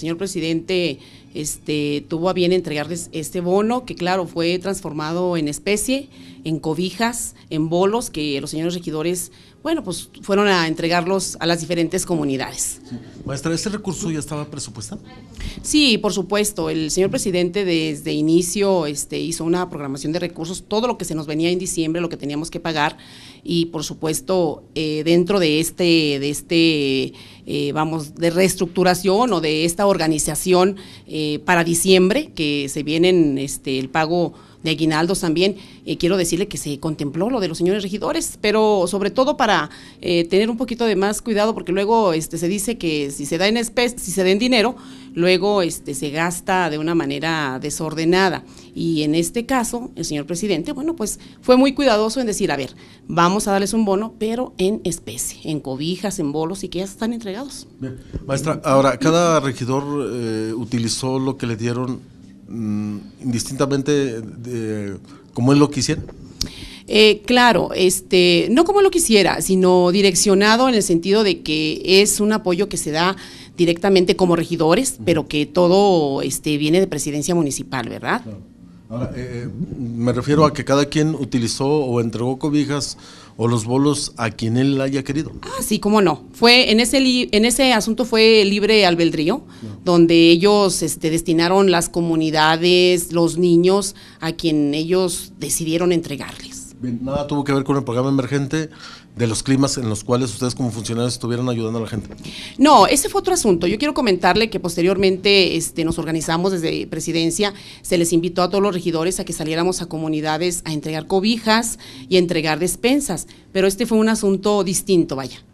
Señor presidente, tuvo a bien entregarles este bono, que claro, fue transformado en especie, en cobijas, en bolos, que los señores regidores, bueno, pues fueron a entregarlos a las diferentes comunidades. Sí. Maestra, ¿este recurso ya estaba presupuestado? Sí, por supuesto, el señor presidente desde inicio hizo una programación de recursos, todo lo que se nos venía en diciembre, lo que teníamos que pagar, y por supuesto dentro de de reestructuración o de esta organización para diciembre, que se vienen el pago de aguinaldos también, quiero decirle que se contempló lo de los señores regidores, pero sobre todo para tener un poquito de más cuidado, porque luego se dice que si se da en especie, si se da en dinero, luego se gasta de una manera desordenada, y en este caso el señor presidente, bueno, pues fue muy cuidadoso en decir, a ver, vamos a darles un bono, pero en especie, en cobijas, en bolos, y que ya están entregados. Bien. Maestra, ahora, cada regidor utilizó lo que le dieron indistintamente como él lo quisiera. Claro, no como lo quisiera, sino direccionado en el sentido de que es un apoyo que se da directamente como regidores, pero que todo viene de presidencia municipal, ¿verdad? Claro. Ahora, me refiero a que cada quien utilizó o entregó cobijas o los bolos a quien él haya querido. Ah, sí, cómo no. Fue en ese asunto fue libre albedrío, no, donde ellos destinaron las comunidades, los niños, a quien ellos decidieron entregarles. Bien, nada tuvo que ver con el programa emergente de los climas en los cuales ustedes como funcionarios estuvieron ayudando a la gente. No, ese fue otro asunto. Yo quiero comentarle que posteriormente nos organizamos desde presidencia, se les invitó a todos los regidores a que saliéramos a comunidades a entregar cobijas y a entregar despensas, pero este fue un asunto distinto, vaya.